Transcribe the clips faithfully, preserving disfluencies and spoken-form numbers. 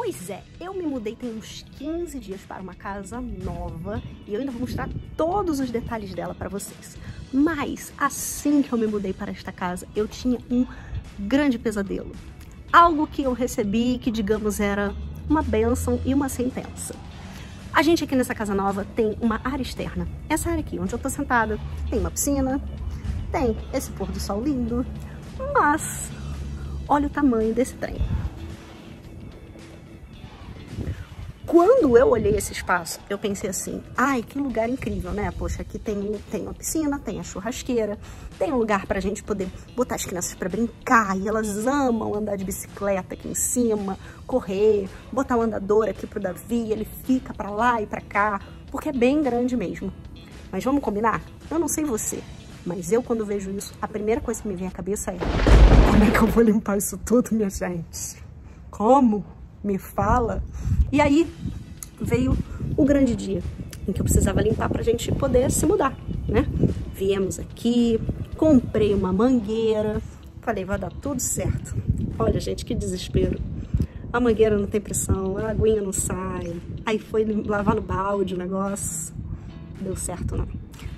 Pois é, eu me mudei tem uns quinze dias para uma casa nova e eu ainda vou mostrar todos os detalhes dela para vocês. Mas assim que eu me mudei para esta casa, eu tinha um grande pesadelo. Algo que eu recebi que, digamos, era uma bênção e uma sentença. A gente aqui nessa casa nova tem uma área externa. Essa área aqui, onde eu tô sentada, tem uma piscina, tem esse pôr do sol lindo, mas olha o tamanho desse trem. Quando eu olhei esse espaço, eu pensei assim, ai, que lugar incrível, né? Poxa, aqui tem, tem uma piscina, tem a churrasqueira, tem um lugar pra gente poder botar as crianças pra brincar, e elas amam andar de bicicleta aqui em cima, correr, botar um andador aqui pro Davi, ele fica pra lá e pra cá, porque é bem grande mesmo. Mas vamos combinar? Eu não sei você, mas eu quando vejo isso, a primeira coisa que me vem à cabeça é, como é que eu vou limpar isso tudo, minha gente? Como? Me fala. E aí veio o grande dia em que eu precisava limpar pra gente poder se mudar, né? Viemos aqui, comprei uma mangueira, falei, vai dar tudo certo. Olha, gente, que desespero. A mangueira não tem pressão, a aguinha não sai. Aí foi lavar no balde o negócio. Deu certo, não.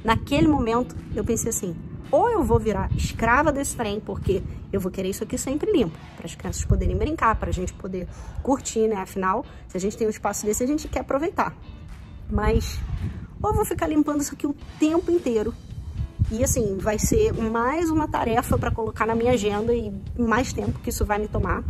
Naquele momento, eu pensei assim, ou eu vou virar escrava desse trem, porque eu vou querer isso aqui sempre limpo, para as crianças poderem brincar, para a gente poder curtir, né? Afinal, se a gente tem um espaço desse, a gente quer aproveitar. Mas, ou eu vou ficar limpando isso aqui o tempo inteiro. E assim, vai ser mais uma tarefa para colocar na minha agenda e mais tempo que isso vai me tomar,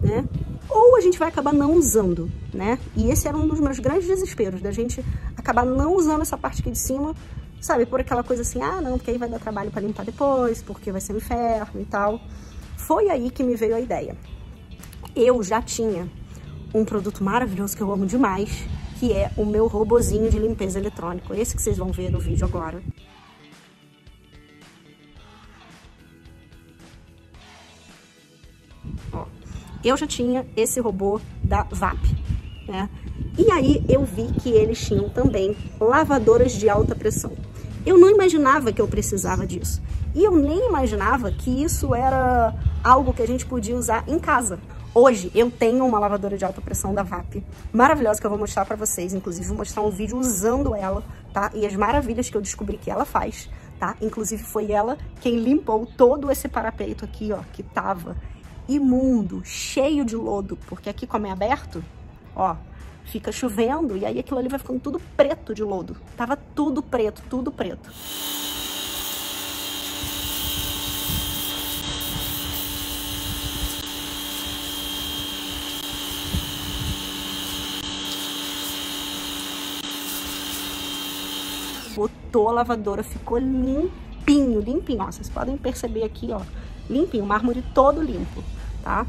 né? Ou a gente vai acabar não usando, né? E esse era um dos meus grandes desesperos, da gente acabar não usando essa parte aqui de cima, sabe, por aquela coisa assim, ah, não, porque aí vai dar trabalho para limpar depois, porque vai ser um inferno e tal. Foi aí que me veio a ideia. Eu já tinha um produto maravilhoso que eu amo demais, que é o meu robozinho de limpeza eletrônico, esse que vocês vão ver no vídeo agora. Ó, eu já tinha esse robô da W A P, né? E aí eu vi que eles tinham também lavadoras de alta pressão. Eu não imaginava que eu precisava disso. E eu nem imaginava que isso era algo que a gente podia usar em casa. Hoje eu tenho uma lavadora de alta pressão da W A P, maravilhosa, que eu vou mostrar pra vocês. Inclusive vou mostrar um vídeo usando ela, tá? E as maravilhas que eu descobri que ela faz, tá? Inclusive foi ela quem limpou todo esse parapeito aqui, ó, que tava imundo, cheio de lodo. Porque aqui como é aberto, ó, fica chovendo e aí aquilo ali vai ficando tudo preto de lodo. Tava tudo preto, tudo preto. Botou a lavadora, ficou limpinho, limpinho. Ó, vocês podem perceber aqui, ó, limpinho, o mármore todo limpo, tá?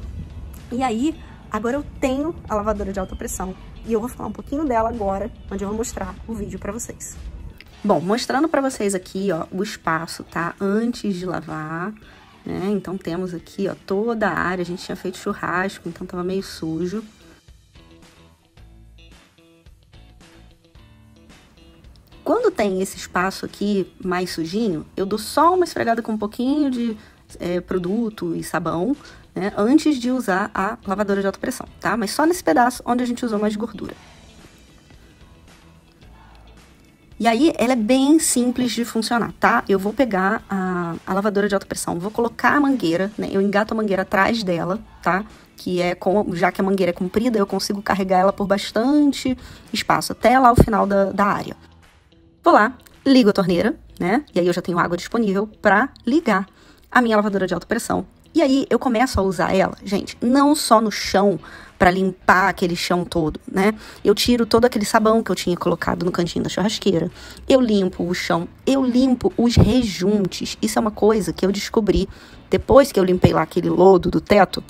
E aí, agora eu tenho a lavadora de alta pressão. E eu vou falar um pouquinho dela agora, onde eu vou mostrar o vídeo pra vocês. Bom, mostrando pra vocês aqui, ó, o espaço, tá? Antes de lavar, né? Então temos aqui, ó, toda a área. A gente tinha feito churrasco, então tava meio sujo. Quando tem esse espaço aqui mais sujinho, eu dou só uma esfregada com um pouquinho de é, produto e sabão, né, antes de usar a lavadora de alta pressão, tá? Mas só nesse pedaço onde a gente usou mais gordura. E aí, ela é bem simples de funcionar, tá? Eu vou pegar a, a lavadora de alta pressão, vou colocar a mangueira, né? Eu engato a mangueira atrás dela, tá? Que é, com, já que a mangueira é comprida, eu consigo carregar ela por bastante espaço, até lá o final da, da área. Vou lá, ligo a torneira, né? E aí eu já tenho água disponível pra ligar a minha lavadora de alta pressão. E aí, eu começo a usar ela, gente, não só no chão, pra limpar aquele chão todo, né? Eu tiro todo aquele sabão que eu tinha colocado no cantinho da churrasqueira, eu limpo o chão, eu limpo os rejuntes. Isso é uma coisa que eu descobri, depois que eu limpei lá aquele lodo do teto,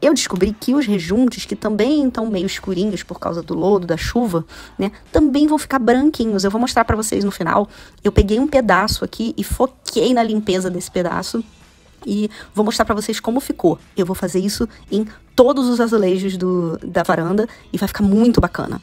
eu descobri que os rejuntes, que também estão meio escurinhos por causa do lodo, da chuva, né? Também vão ficar branquinhos. Eu vou mostrar pra vocês no final. Eu peguei um pedaço aqui e foquei na limpeza desse pedaço. E vou mostrar pra vocês como ficou. Eu vou fazer isso em todos os azulejos do, da varanda e vai ficar muito bacana.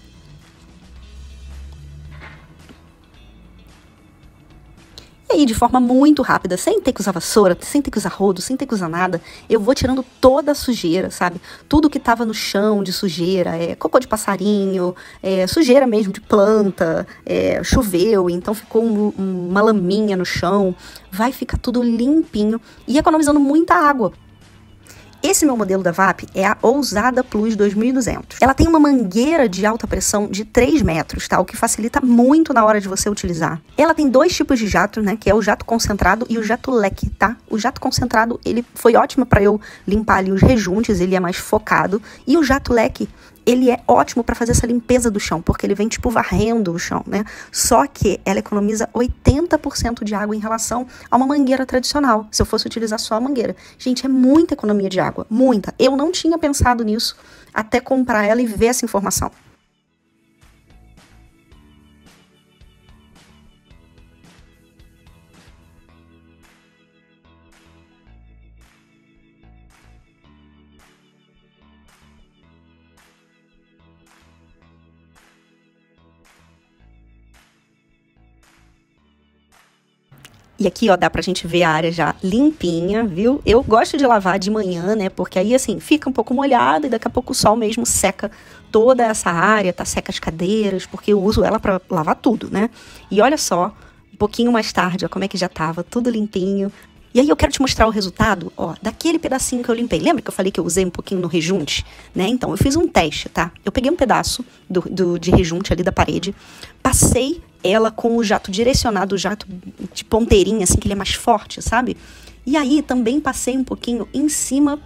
E aí, de forma muito rápida, sem ter que usar vassoura, sem ter que usar rodo, sem ter que usar nada, eu vou tirando toda a sujeira, sabe? Tudo que tava no chão de sujeira, é, cocô de passarinho, é, sujeira mesmo de planta, é, choveu, então ficou um, um, uma laminha no chão, vai ficar tudo limpinho e economizando muita água. Esse meu modelo da W A P é a Ousada Plus dois mil e duzentos. Ela tem uma mangueira de alta pressão de três metros, tá? O que facilita muito na hora de você utilizar. Ela tem dois tipos de jato, né? Que é o jato concentrado e o jato leque, tá? O jato concentrado, ele foi ótimo para eu limpar ali os rejuntes, ele é mais focado. E o jato leque, ele é ótimo para fazer essa limpeza do chão, porque ele vem, tipo, varrendo o chão, né? Só que ela economiza oitenta por cento de água em relação a uma mangueira tradicional, se eu fosse utilizar só a mangueira. Gente, é muita economia de água, muita. Eu não tinha pensado nisso até comprar ela e ver essa informação. E aqui, ó, dá pra gente ver a área já limpinha, viu? Eu gosto de lavar de manhã, né? Porque aí, assim, fica um pouco molhado e daqui a pouco o sol mesmo seca toda essa área, tá? Seca as cadeiras, porque eu uso ela pra lavar tudo, né? E olha só, um pouquinho mais tarde, ó, como é que já tava, tudo limpinho. E aí eu quero te mostrar o resultado, ó, daquele pedacinho que eu limpei. Lembra que eu falei que eu usei um pouquinho no rejunte, né? Então, eu fiz um teste, tá? Eu peguei um pedaço do, do, de rejunte ali da parede, passei ela com o jato direcionado, o jato de ponteirinha, assim, que ele é mais forte, sabe? E aí também passei um pouquinho em cima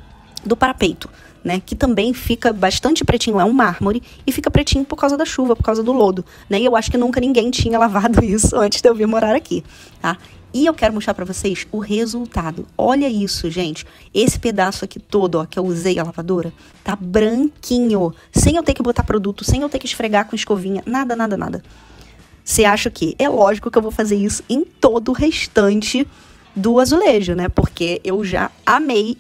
do parapeito, né? Que também fica bastante pretinho, é um mármore, e fica pretinho por causa da chuva, por causa do lodo, né? E eu acho que nunca ninguém tinha lavado isso antes de eu vir morar aqui, tá? E eu quero mostrar pra vocês o resultado. Olha isso, gente. Esse pedaço aqui todo, ó, que eu usei a lavadora, tá branquinho. Sem eu ter que botar produto, sem eu ter que esfregar com escovinha, nada, nada, nada. Você acha que é lógico que eu vou fazer isso em todo o restante do azulejo, né? Porque eu já amei.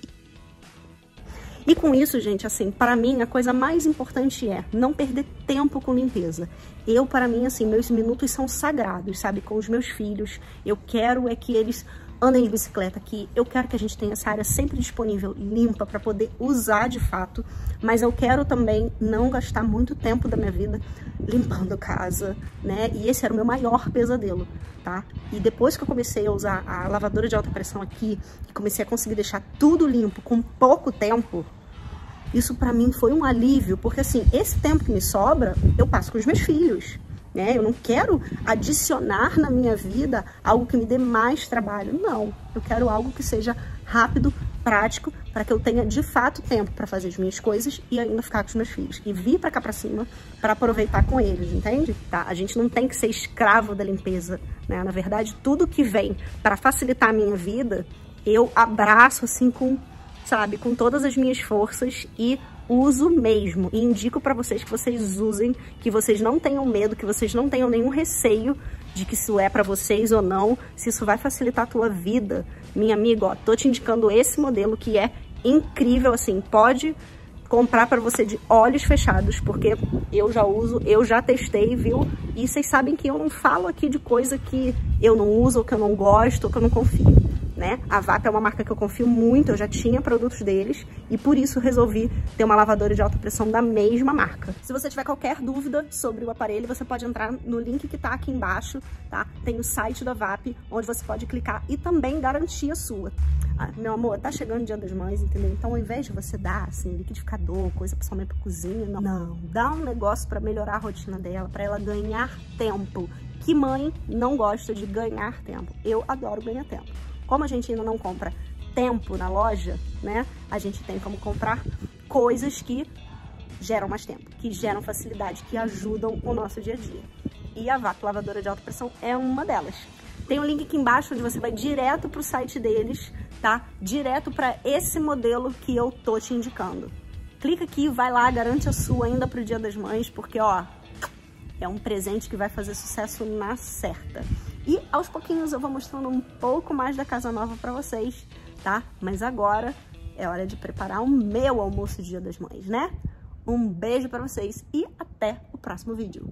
E com isso, gente, assim, para mim, a coisa mais importante é não perder tempo com limpeza. Eu, para mim, assim, meus minutos são sagrados, sabe? Com os meus filhos, eu quero é que eles andem de bicicleta aqui. Eu quero que a gente tenha essa área sempre disponível, limpa, para poder usar de fato. Mas eu quero também não gastar muito tempo da minha vida limpando casa, né? E esse era o meu maior pesadelo, tá? E depois que eu comecei a usar a lavadora de alta pressão aqui, e comecei a conseguir deixar tudo limpo com pouco tempo... Isso pra mim foi um alívio, porque assim, esse tempo que me sobra, eu passo com os meus filhos, né? Eu não quero adicionar na minha vida algo que me dê mais trabalho, não. Eu quero algo que seja rápido, prático, para que eu tenha de fato tempo para fazer as minhas coisas e ainda ficar com os meus filhos. E vir pra cá pra cima para aproveitar com eles, entende? Tá? A gente não tem que ser escravo da limpeza, né? Na verdade, tudo que vem para facilitar a minha vida, eu abraço assim com... sabe, com todas as minhas forças e uso mesmo. E indico pra vocês que vocês usem, que vocês não tenham medo, que vocês não tenham nenhum receio de que isso é pra vocês ou não, se isso vai facilitar a tua vida. Minha amiga, ó, tô te indicando esse modelo que é incrível, assim, pode comprar pra você de olhos fechados, porque eu já uso, eu já testei, viu? E vocês sabem que eu não falo aqui de coisa que eu não uso, ou que eu não gosto, ou que eu não confio. Né? A W A P é uma marca que eu confio muito, eu já tinha produtos deles e por isso resolvi ter uma lavadora de alta pressão da mesma marca. Se você tiver qualquer dúvida sobre o aparelho, você pode entrar no link que tá aqui embaixo, tá? Tem o site da W A P, onde você pode clicar e também garantir a sua. Ah, meu amor, tá chegando o Dia das Mães, entendeu? Então ao invés de você dar, assim, liquidificador, coisa principalmente pra cozinha, não. Não, dá um negócio pra melhorar a rotina dela, pra ela ganhar tempo. Que mãe não gosta de ganhar tempo? Eu adoro ganhar tempo. Como a gente ainda não compra tempo na loja, né? A gente tem como comprar coisas que geram mais tempo, que geram facilidade, que ajudam o nosso dia a dia. E a W A P lavadora de alta pressão é uma delas. Tem um link aqui embaixo onde você vai direto pro site deles, tá? Direto para esse modelo que eu tô te indicando. Clica aqui, vai lá, garante a sua ainda pro Dia das Mães, porque ó, é um presente que vai fazer sucesso na certa. E aos pouquinhos eu vou mostrando um pouco mais da casa nova pra vocês, tá? Mas agora é hora de preparar o meu almoço Dia das Mães, né? Um beijo pra vocês e até o próximo vídeo.